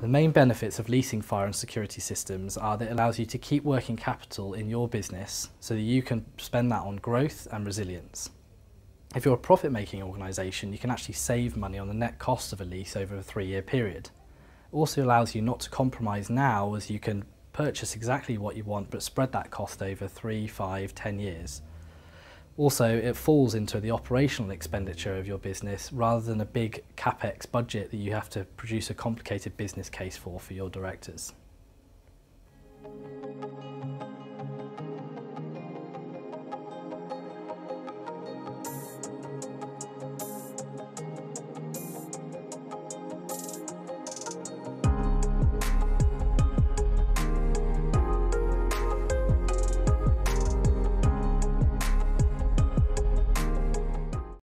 The main benefits of leasing fire and security systems are that it allows you to keep working capital in your business so that you can spend that on growth and resilience. If you're a profit-making organisation, you can actually save money on the net cost of a lease over a 3-year period. It also allows you not to compromise now, as you can purchase exactly what you want but spread that cost over 3, 5, 10 years. Also, it falls into the operational expenditure of your business rather than a big CapEx budget that you have to produce a complicated business case for your directors.